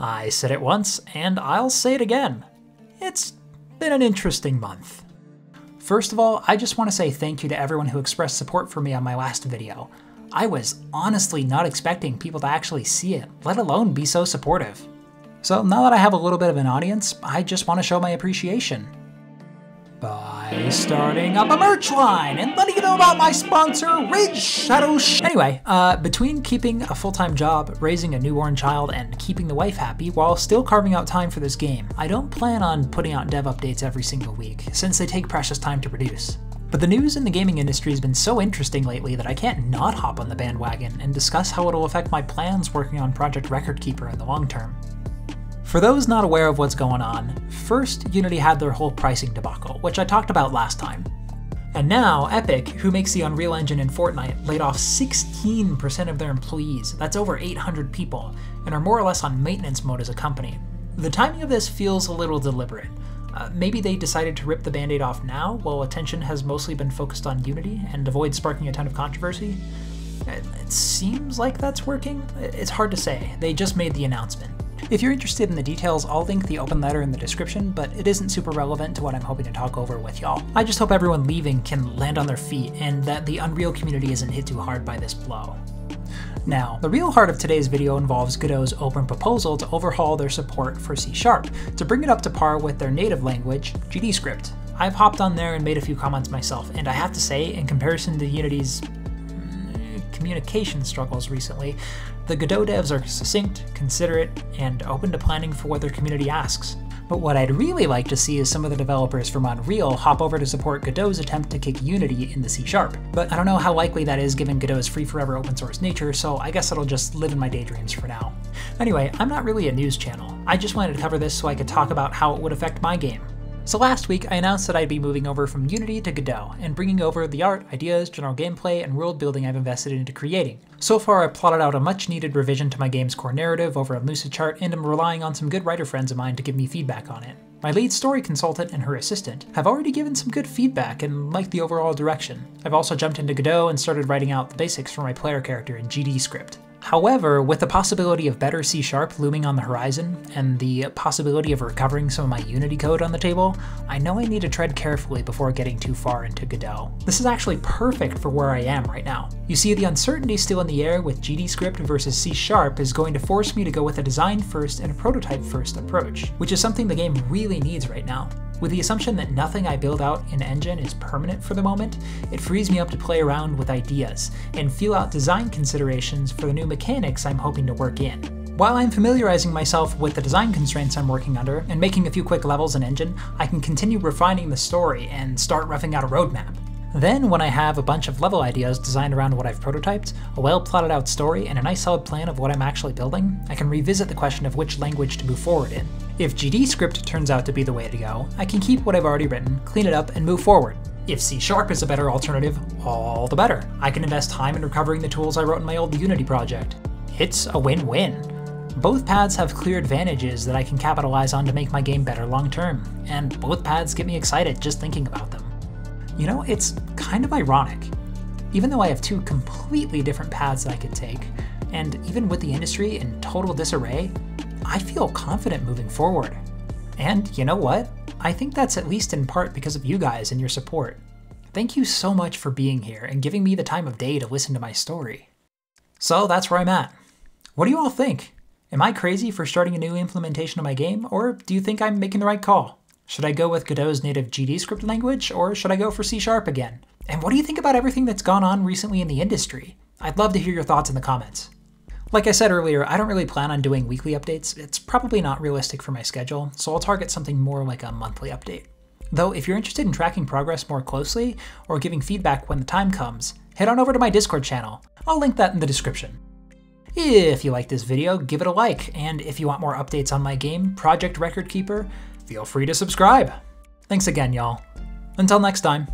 I said it once, and I'll say it again. It's been an interesting month. First of all, I just want to say thank you to everyone who expressed support for me on my last video. I was honestly not expecting people to actually see it, let alone be so supportive. So now that I have a little bit of an audience, I just want to show my appreciation by starting up a merch line and letting you know about my sponsor, Ridge Shadow. Anyway, between keeping a full-time job, raising a newborn child, and keeping the wife happy while still carving out time for this game, I don't plan on putting out dev updates every single week, since they take precious time to produce. But the news in the gaming industry has been so interesting lately that I can't not hop on the bandwagon and discuss how it'll affect my plans working on Project Record Keeper in the long term. For those not aware of what's going on, first Unity had their whole pricing debacle, which I talked about last time. And now Epic, who makes the Unreal Engine in Fortnite, laid off 16% of their employees, that's over 800 people, and are more or less on maintenance mode as a company. The timing of this feels a little deliberate. Maybe they decided to rip the band-aid off now, while attention has mostly been focused on Unity and avoid sparking a ton of controversy? It seems like that's working. It's hard to say, they just made the announcement. If you're interested in the details, I'll link the open letter in the description, but it isn't super relevant to what I'm hoping to talk over with y'all. I just hope everyone leaving can land on their feet and that the Unreal community isn't hit too hard by this blow. Now, the real heart of today's video involves Godot's open proposal to overhaul their support for C#, to bring it up to par with their native language, GDScript. I've hopped on there and made a few comments myself, and I have to say, in comparison to Unity's communication struggles recently, the Godot devs are succinct, considerate, and open to planning for what their community asks. But what I'd really like to see is some of the developers from Unreal hop over to support Godot's attempt to kick Unity into C#. But I don't know how likely that is given Godot's free forever open source nature, so I guess it'll just live in my daydreams for now. Anyway, I'm not really a news channel. I just wanted to cover this so I could talk about how it would affect my game. So last week, I announced that I'd be moving over from Unity to Godot, and bringing over the art, ideas, general gameplay, and world building I've invested into creating. So far, I plotted out a much needed revision to my game's core narrative over at Lucidchart, and I'm relying on some good writer friends of mine to give me feedback on it. My lead story consultant and her assistant have already given some good feedback and liked the overall direction. I've also jumped into Godot and started writing out the basics for my player character in GDScript. However, with the possibility of better C# looming on the horizon, and the possibility of recovering some of my Unity code on the table, I know I need to tread carefully before getting too far into Godot. This is actually perfect for where I am right now. You see, the uncertainty still in the air with GDScript versus C# is going to force me to go with a design-first and a prototype-first approach, which is something the game really needs right now. With the assumption that nothing I build out in Engine is permanent for the moment, it frees me up to play around with ideas and feel out design considerations for the new mechanics I'm hoping to work in. While I'm familiarizing myself with the design constraints I'm working under and making a few quick levels in Engine, I can continue refining the story and start roughing out a roadmap. Then, when I have a bunch of level ideas designed around what I've prototyped, a well-plotted out story, and a nice solid plan of what I'm actually building, I can revisit the question of which language to move forward in. If GDScript turns out to be the way to go, I can keep what I've already written, clean it up, and move forward. If C# is a better alternative, all the better. I can invest time in recovering the tools I wrote in my old Unity project. It's a win-win. Both paths have clear advantages that I can capitalize on to make my game better long-term, and both paths get me excited just thinking about them. You know, it's kind of ironic. Even though I have two completely different paths that I could take, and even with the industry in total disarray, I feel confident moving forward. And you know what? I think that's at least in part because of you guys and your support. Thank you so much for being here and giving me the time of day to listen to my story. So that's where I'm at. What do you all think? Am I crazy for starting a new implementation of my game, or do you think I'm making the right call? Should I go with Godot's native GDScript language, or should I go for C# again? And what do you think about everything that's gone on recently in the industry? I'd love to hear your thoughts in the comments. Like I said earlier, I don't really plan on doing weekly updates. It's probably not realistic for my schedule, so I'll target something more like a monthly update. Though if you're interested in tracking progress more closely, or giving feedback when the time comes, head on over to my Discord channel. I'll link that in the description. If you liked this video, give it a like, and if you want more updates on my game, Project Record Keeper, feel free to subscribe. Thanks again, y'all. Until next time.